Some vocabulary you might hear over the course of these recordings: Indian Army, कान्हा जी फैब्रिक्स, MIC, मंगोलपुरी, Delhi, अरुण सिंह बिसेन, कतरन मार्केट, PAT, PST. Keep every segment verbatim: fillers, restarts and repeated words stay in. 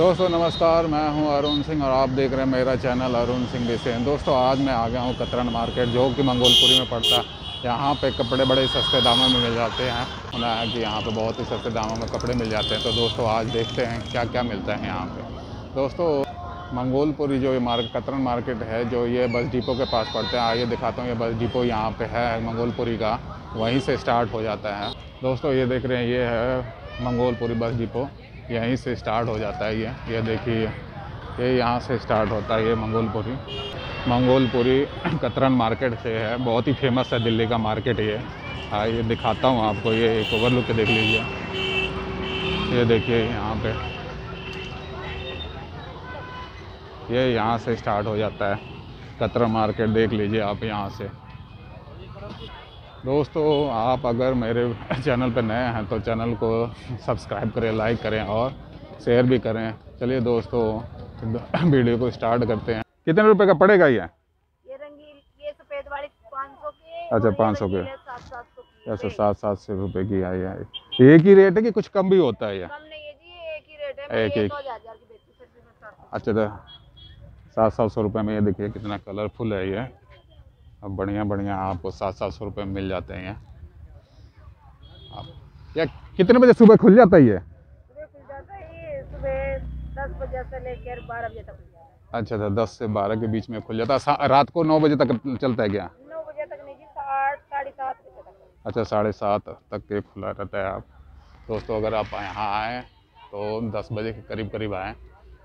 दोस्तों नमस्कार, मैं हूं अरुण सिंह और आप देख रहे हैं मेरा चैनल अरुण सिंह बिसेन। दोस्तों आज मैं आ गया हूं कतरन मार्केट, जो कि मंगोलपुरी में पड़ता है। यहां पे कपड़े बड़े सस्ते दामों में मिल जाते हैं। सुना है कि यहां पे बहुत ही सस्ते दामों में कपड़े मिल जाते हैं। तो दोस्तों आज देखते हैं क्या क्या मिलता है यहाँ पर। दोस्तों मंगोलपुरी जो ये मार्केट कतरन मार्केट है, जो ये बस डिपो के पास पड़ते हैं। आइए दिखाता हूँ, ये बस डिपो यहाँ पर है मंगोलपुरी का, वहीं से स्टार्ट हो जाता है। दोस्तों ये देख रहे हैं, ये है मंगोलपुरी बस डिपो, यहीं से स्टार्ट हो जाता है। ये ये देखिए, ये यहाँ से स्टार्ट होता है। ये मंगोलपुरी मंगोलपुरी कतरन मार्केट से है, बहुत ही फेमस है दिल्ली का मार्केट ये। हाँ ये दिखाता हूँ आपको, ये एक ओवर लुक देख लीजिए। ये देखिए यहाँ पे, ये यहाँ से स्टार्ट हो जाता है कतरन मार्केट, देख लीजिए आप यहाँ से। दोस्तों आप अगर मेरे चैनल पर नए हैं तो चैनल को सब्सक्राइब करें, लाइक करें और शेयर भी करें। चलिए दोस्तों वीडियो को स्टार्ट करते हैं। कितने रुपए का पड़ेगा ये? ये रंगीन, ये सफेद वाली पाँच सौ की। अच्छा पाँच सौ के, अच्छा सात सात सौ रुपये की आई है। एक ही रेट है कि कुछ कम भी होता है? ये एक ही, अच्छा तो सात सात सौ रुपये में। ये देखिए कितना कलरफुल है ये, अब बढ़िया बढ़िया आपको सात सात सौ रुपये मिल जाते हैं। या कितने बजे सुबह खुल जाता है ये? सुबह खुल जाता है सुबह दस बजे से लेकर बारह बजे तक। अच्छा अच्छा, दस से बारह के बीच में खुल जाता है। रात को नौ बजे तक चलता है क्या? नौ बजे तक नहीं जी, साढ़े साढ़े सात बजे तक। अच्छा साढ़े सात तक ये खुला रहता है। आप दोस्तों अगर आप यहाँ आएँ तो दस बजे के करीब करीब आएँ,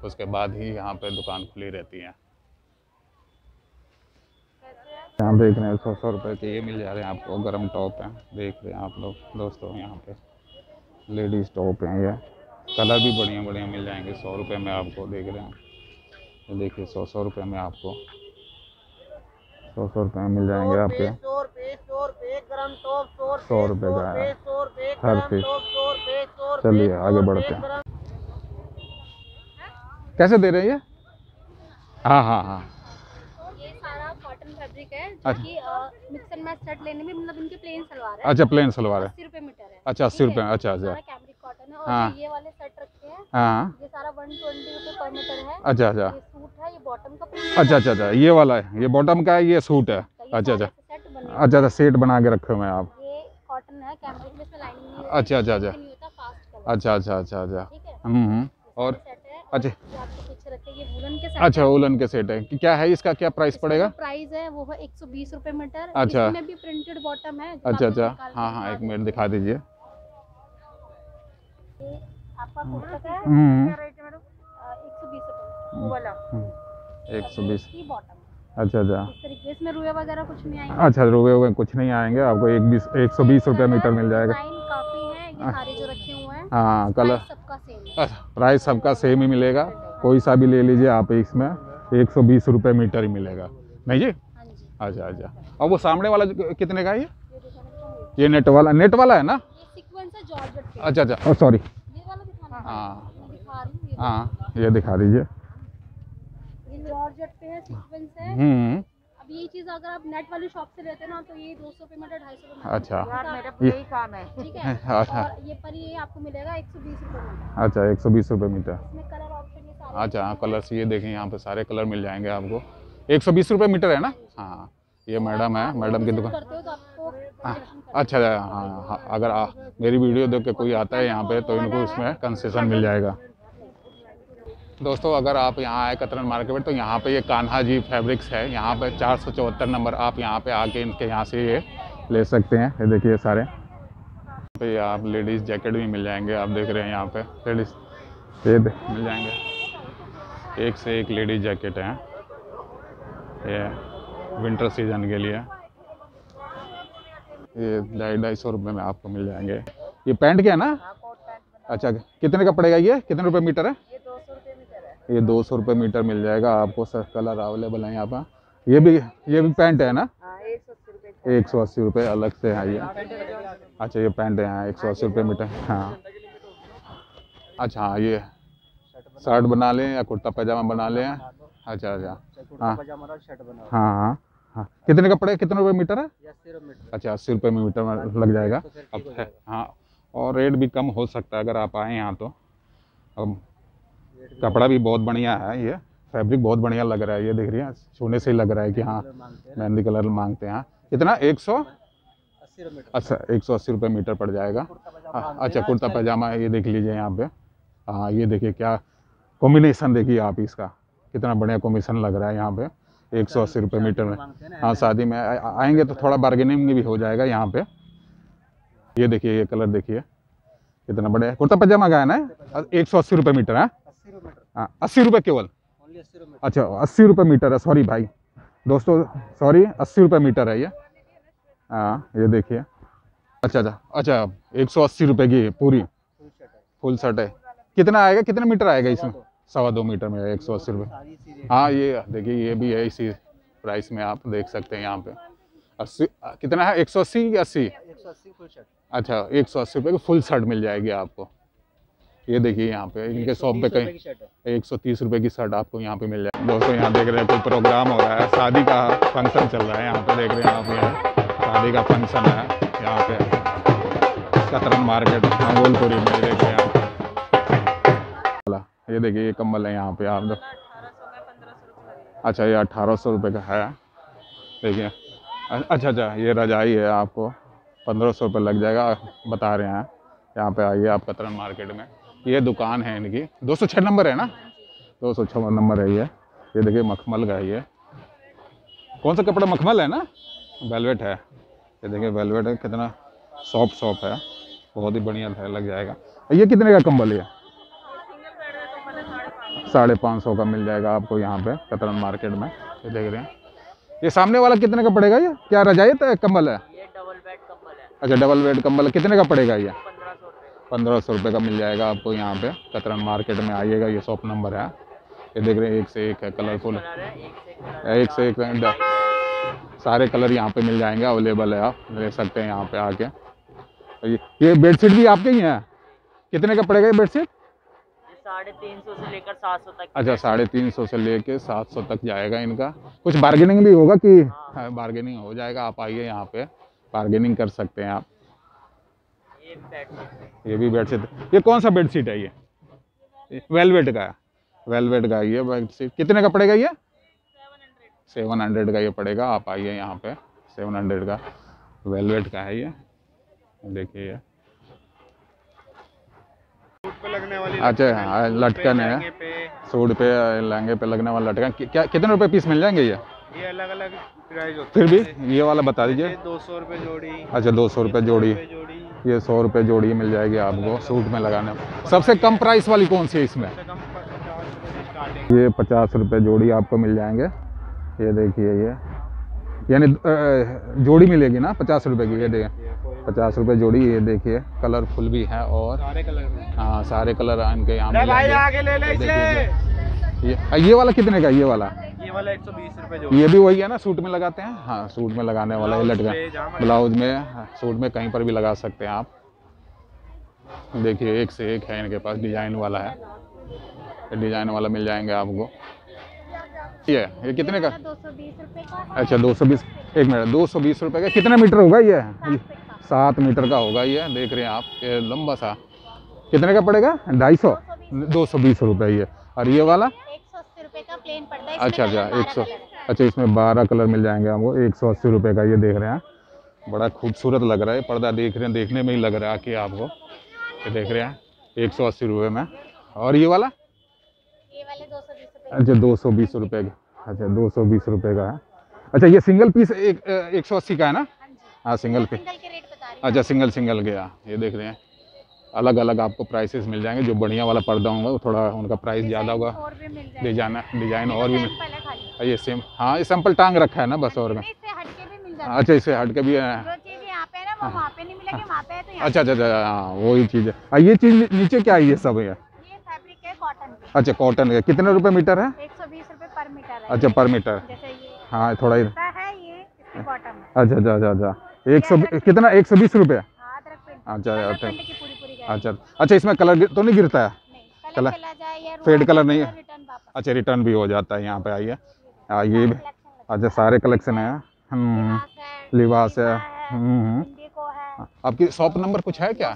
उसके बाद ही यहाँ पर दुकान खुली रहती है। यहाँ देख रहे हैं सौ सौ रुपये के ये मिल जा रहे हैं आपको, गरम टॉप हैं, देख रहे हैं आप लोग। दोस्तों यहाँ पे लेडीज़ टॉप हैं, ये कलर भी बढ़िया बढ़िया मिल जाएंगे सौ रुपये में आपको, देख रहे हैं। ये देखिए सौ सौ रुपये में आपको सौ सौ रुपये में मिल जाएंगे आपके सौ रुपये का है हर पीस। चलिए आगे बढ़ते हैं। कैसे दे रहे हैं ये? हाँ हाँ हाँ फैब्रिक है, कि मिक्सर मैच सेट लेने में, मतलब इनके प्लेन सलवार है। अच्छा प्लेन सलवार है, अस्सी रुपए मीटर है। अच्छा अस्सी रुपए, अच्छा अच्छा। कैमरिक कॉटन है और ये वाले सेट रखे हैं। हाँ ये सारा एक सौ बीस रुपए पर मीटर है। अच्छा अच्छा, ये सूट है, ये बॉटम का प्रिंट है। अच्छा अच्छा अच्छा, ये वाला है, ये बॉटम का है, ये सूट है। अच्छा अच्छा अच्छा, सेट बना के रखे हुए हैं आप। ये कॉटन है, कैमरिक में, इसमें लाइनिंग नहीं है। अच्छा अच्छा अच्छा, नहीं होता फास्ट कलर। अच्छा अच्छा अच्छा अच्छा, ठीक है। हम्म, और अच्छा अच्छा उलन के सेट है। क्या है इसका, क्या प्राइस पड़ेगा? प्राइस है वो है एक सौ बीस रुपए मीटर। अच्छा, इसमें भी प्रिंटेड बॉटम है। अच्छा अच्छा, हाँ हाँ एक मिनट दिखा दीजिए। आपका कुर्ता है एक सौ बीस की बॉटम। अच्छा अच्छा, इसमें रुए वगैरह कुछ नहीं आएंगे। अच्छा रुए वगैरह कुछ नहीं आएंगे आपको, एक बीस एक सौ बीस रुपए मीटर मिल जाएगा। सारे जो रखे हुए हैं, हाँ कलर सबका सेम, प्राइस सबका सेम ही मिलेगा। कोई सा भी ले लीजिए आप, इसमें एक सौ बीस रुपये मीटर ही मिलेगा, नहीं जी? अच्छा अच्छा। और वो सामने वाला कितने का है ये? ये नेट वाला, नेट वाला है ना? अच्छा अच्छा, सॉरी हाँ हाँ, ये दिखा दीजिए। ये चीज अगर आप नेट वाली शॉप से लेते हैं ना, तो ये दो सौ रुपये मीटर, ढाई सौ रुपये। अच्छा यार मेरा यही काम है, ठीक है। अच्छा ये पर ये आपको मिलेगा एक सौ बीस रुपये मीटर। अच्छा एक सौ बीस रुपये मीटर, इसमें कलर ऑप्शन ये सारे। अच्छा हाँ कलर्स, ये देखें यहाँ पे सारे कलर मिल जाएंगे आपको। एक सौ बीस रुपये मीटर है ना? हाँ ये मैडम है, मैडम की दुकान। अच्छा हाँ, अगर मेरी वीडियो देख के कोई आता है यहाँ पे तो इनको इसमें कंसेशन मिल जाएगा। दोस्तों अगर आप यहाँ आए कतरन मार्केट में तो यहाँ पे ये कान्हा जी फैब्रिक्स है, यहाँ पे चार सौ चौहत्तर नंबर। आप यहाँ पे आके इनके यहाँ से ये ले सकते हैं। ये देखिए सारे पे आप लेडीज़ जैकेट भी मिल जाएंगे, आप देख रहे हैं यहाँ पे लेडीज़ ये मिल जाएंगे, एक से एक लेडीज़ जैकेट हैं ये विंटर सीजन के लिए। ये ढाई ढाई सौ रुपये में आपको मिल जाएंगे। ये पैंट क्या है ना? अच्छा कितने का पड़ेगा ये, कितने रुपये मीटर है? ये दो सौ रुपये मीटर मिल जाएगा आपको, सर कलर अवेलेबल है यहाँ पर। ये भी ये भी पैंट है ना? एक सौ अस्सी रुपये अलग से है ये। अच्छा ये पैंट है, हाँ एक सौ अस्सी रुपये मीटर। हाँ अच्छा, हाँ ये शर्ट बना लें या कुर्ता पैजामा बना लें। अच्छा अच्छा हाँ हाँ हाँ, कितने का पड़ेगा, कितने रुपये मीटर है? अच्छा अस्सी रुपये में मीटर लग जाएगा। हाँ और रेट भी कम हो सकता है अगर आप आएँ यहाँ तो। अब कपड़ा भी बहुत बढ़िया है, ये फैब्रिक बहुत बढ़िया लग रहा है, ये देख रही हैं, छूने से ही लग रहा है कि हाँ मेहंदी कलर मांगते हैं। कितना एक सौ अच्छा एक सौ अस्सी रुपये मीटर पड़ जाएगा। अच्छा कुर्ता पैजामा ये देख लीजिए यहाँ पे, हाँ ये देखिए क्या कॉम्बिनेशन, देखिए आप इसका कितना बढ़िया कॉम्बिनेशन लग रहा है यहाँ पे एक सौ अस्सी रुपये मीटर में। हाँ शादी में आएंगे तो थोड़ा बार्गेनिंग भी हो जाएगा यहाँ पे। ये देखिए ये कलर देखिए कितना बढ़िया, कुर्ता पैजामा का है ना, एक सौ अस्सी रुपये मीटर है। हाँ अस्सी रुपये केवल, अच्छा अस्सी रुपये मीटर है, सॉरी भाई दोस्तों सॉरी अस्सी रुपये मीटर है ये। हाँ ये देखिए अच्छा अच्छा अच्छा एक सौ अस्सी रुपये की पूरी फुल शर्ट है। कितना आएगा, कितना मीटर आएगा इसमें? सवा दो मीटर में एक सौ अस्सी रुपये। हाँ ये देखिए ये भी है इसी प्राइस में, आप देख सकते हैं यहाँ पे अस्सी कितना है, एक सौ अस्सी अस्सी अच्छा एक सौ अस्सी रुपये की फुल शर्ट मिल जाएगी आपको। ये देखिए यहाँ पे इनके शॉप पे कहीं एक सौ तीस रुपये की शर्ट आपको यहाँ पे मिल जाएगी। दोस्तों यहाँ देख रहे हैं कोई प्रोग्राम हो रहा है, शादी का फंक्शन चल रहा है यहाँ पे, देख रहे हैं आप यहाँ शादी का फंक्शन है यहाँ पे कतरन मार्केट मंगोलपुरी में, देख रहे हैं आप। ये देखिए ये कम्बल है यहाँ पे आप लोग, अच्छा ये अठारह सौ रुपये का है देखिए। अच्छा अच्छा ये रजाई है, आपको पंद्रह सौ रुपये लग जाएगा बता रहे हैं। यहाँ पे आइए आप कतरन मार्केट में, ये दुकान है इनकी दो सौ छः नंबर है ना, दो सौ छः नंबर है ये। ये देखिए मखमल का ये कौन सा कपड़ा, मखमल है ना, वेलवेट है, ये देखिए वेलवेट है, कितना सॉफ्ट सॉफ्ट है, बहुत ही बढ़िया लग जाएगा। ये कितने का कंबल है? साढ़े पाँच सौ का मिल जाएगा आपको यहाँ पे कतरन मार्केट में। ये देख रहे हैं ये सामने वाला कितने का पड़ेगा, ये क्या रजाई है कंबल है? अच्छा डबल बेड कंबल, कितने का पड़ेगा ये? पंद्रह सौ रुपये का मिल जाएगा आपको यहाँ पे कतरन मार्केट में, आइएगा। ये शॉप नंबर है, ये देख रहे हैं एक से एक है कलरफुल, एक से एक सारे कलर यहाँ पे मिल जाएंगे, अवेलेबल है, आप ले सकते हैं यहाँ पे आके। ये बेडशीट भी आपके ही है, कितने का पड़ेगा ये बेडशीट? साढ़े तीन सौ से लेकर सात सौ तक। अच्छा साढ़े तीन सौ से लेकर सात सौ तक जाएगा इनका, कुछ बार्गेनिंग भी होगा कि? हाँ बार्गेनिंग हो जाएगा, आप आइए यहाँ पे बार्गेनिंग कर सकते हैं आप। ये बेडशीट, ये भी बेडशीट, ये कौन सा बेडशीट है? ये वेलवेट का, वेलवेट का ये बेडशीट कितने का पड़ेगा ये? सेवन हंड्रेड का ये पड़ेगा, आप आइए यहाँ पे, सेवन हंड्रेड का वेलवेट का है ये, देखिए ये। अच्छा हाँ लटकन है सूट पे, लहंगे पे लगने वाला लटकन। कि, क्या कितने रुपए पीस मिल जाएंगे ये? ये अलग अलग प्राइस होते हैं, फिर भी ये वाला बता दीजिए। दो सौ रुपये जोड़ी। अच्छा दो सौ रुपये जोड़ी, ये सौ रुपये जोड़ी मिल जाएगी आपको सूट में लगाने। सबसे कम प्राइस वाली कौन सी है इसमें? ये पचास रुपये जोड़ी आपको मिल जाएंगे, ये देखिए ये, यानी जोड़ी मिलेगी ना पचास रुपए की, ये देखिए पचास रुपए जोड़ी। ये देखिए कलरफुल भी है और हाँ सारे कलर इनके यहाँ मिलेंगे। ये ये वाला कितने का? ये वाला ये वाला एक सौ बीस रुपये, ये भी वही है ना सूट में लगाते हैं? हाँ सूट में लगाने वाला ये लटका, ब्लाउज में सूट में कहीं पर भी लगा सकते हैं आप। देखिए एक से एक है इनके पास, डिजाइन वाला है, डिजाइन वाला मिल जाएंगे आपको। ये ये कितने का? दो सौ बीस रुपये का। अच्छा दो सौ बीस, एक मिनट, दो सौ बीस रुपये का कितना मीटर होगा ये? सात मीटर का होगा ये, देख रहे हैं आप ये लंबा सा, कितने का पड़ेगा? ढाई सौ, दो सौ बीस रुपये ये। और ये वाला एक सौ अस्सी रुपये का प्लेन पड़ता है। अच्छा अच्छा एक सौ, अच्छा इसमें बारह कलर मिल जाएंगे आपको, एक सौ अस्सी रुपये का ये, देख रहे हैं बड़ा खूबसूरत लग रहा है पर्दा, देख रहे हैं देखने में ही लग रहा है कि आपको, ये देख रहे हैं एक सौ अस्सी रुपये में। और ये वाला? ये वाले दो सौ बीस। अच्छा दो सौ बीस रुपये का, अच्छा दो सौ बीस रुपये का है। अच्छा ये सिंगल पीस एक एक सौ अस्सी का है ना? हाँ सिंगल पीस। अच्छा सिंगल सिंगल गया, ये देख रहे हैं अलग अलग आपको प्राइसेस मिल जाएंगे। जो बढ़िया वाला पर्दा होगा वो थोड़ा उनका प्राइस ज़्यादा होगा, डिजाइन डिजाइन और भी मिल, ये सेम हाँ ये सैम्पल टांग रखा है ना बस, और अच्छा इससे हट के भी है। अच्छा अच्छा हाँ वही चीज़ है। ये चीज़ नीचे क्या है ये सब? ये कॉटन। अच्छा कॉटन है, कितने रुपए मीटर है? एक सौ बीस रुपए पर मीटर है। अच्छा पर मीटर, हाँ थोड़ा ही है ये कॉटन। अच्छा अच्छा अच्छा अच्छा एक सौ कितना? एक सौ बीस रुपये। अच्छा अच्छा अच्छा इसमें कलर तो नहीं गिरता है? कलर फेड कलर नहीं है? अच्छा रिटर्न भी हो जाता है यहाँ पे, आइए आइए। अच्छा सारे कलेक्शन है, लिबास है, आपकी शॉप नंबर कुछ है क्या?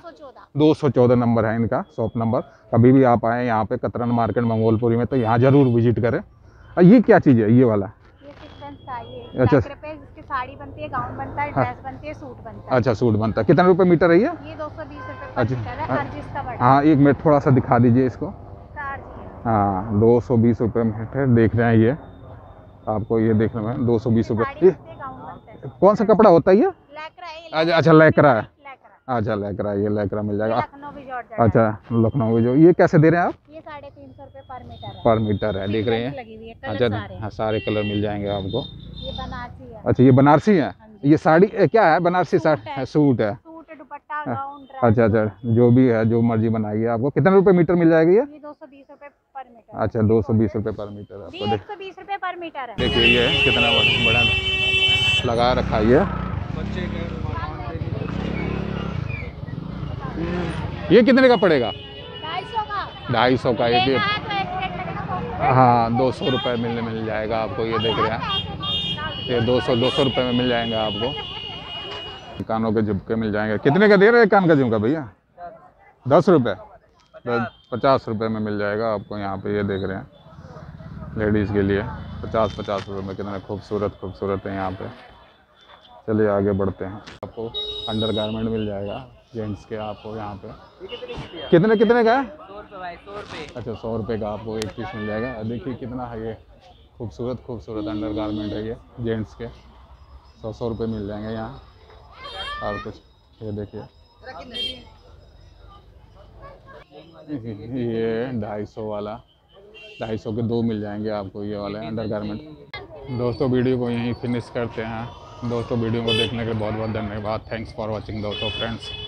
दो सौ चौदह नंबर है इनका शॉप नंबर। कभी भी आप आए यहाँ पे कतरन मार्केट मंगोलपुरी में तो यहाँ जरूर विजिट करें। और ये क्या चीज़ है ये वाला? अच्छा, साड़ी बनती है, गाउन बनता है, ड्रेस बनती है, सूट बनता है। अच्छा, सूट बनता है। कितने रुपए मीटर है ये? ये दो सौ बीस रुपए। हाँ, एक मिनट थोड़ा सा दिखा दीजिए इसको। हाँ, दो सौ बीस रुपये मीटर देख रहे हैं ये, आपको ये देखने में दो सौ बीस रुपये। कौन सा कपड़ा होता है ये? अच्छा अच्छा लैकरा है। अच्छा लैकरा, ये लैकरा मिल जाएगा। अच्छा लखनऊ जो, ये कैसे दे रहे हैं आप? ये साढ़े तीन सौ रुपये पर मीटर पर मीटर है, देख रहे हैं। अच्छा, हाँ सारे कलर मिल जाएंगे आपको। ये बनारसी है। अच्छा, ये बनारसी है। ये साड़ी क्या है? बनारसी साड़ी, सूट है। अच्छा अच्छा, जो भी है जो मर्जी बनाइए आपको। कितने रुपए मीटर मिल जाएगी ये? दो सौ बीस रुपए पर मीटर। अच्छा, दो सौ बीस रुपए पर मीटर है। एक सौ बीस रुपए पर मीटर है। देखिए ये कितना बड़ा लगा रखा है ये। ये कितने का पड़ेगा? ढाई सौ का। ढाई सौ का एक। हाँ, दो सौ रुपये मिलने मिल जाएगा आपको। ये देख रहे हैं ये दो सौ दो सौ रुपये में मिल जाएंगे आपको। कानों के झुमके मिल जाएंगे। कितने का दे रहे हैं कान का झुमका भैया? दस रुपये पचास रुपये में मिल जाएगा आपको। यहाँ पे ये देख रहे हैं लेडीज़ के लिए पचास पचास रुपये में। कितने खूबसूरत खूबसूरत है यहाँ पे। चलिए आगे बढ़ते हैं। आपको अंडर गारमेंट मिल जाएगा जेंट्स के आपको यहाँ पे। कितने कितने का है? अच्छा, सौ रुपये का आपको एक पीस मिल जाएगा। देखिए कितना है ये खूबसूरत खूबसूरत अंडर गारमेंट है ये जेंट्स के। सौ सौ रुपये मिल जाएंगे यहाँ। और कुछ ये देखिए ये ढाई सौ वाला, ढाई सौ के दो मिल जाएंगे आपको ये वाले अंडर गारमेंट। दोस्तों वीडियो को यहीं फिनिश करते हैं। दोस्तों वीडियो को देखने के लिए बहुत बहुत धन्यवाद। थैंक्स फॉर वॉचिंग दोस्तों, फ्रेंड्स।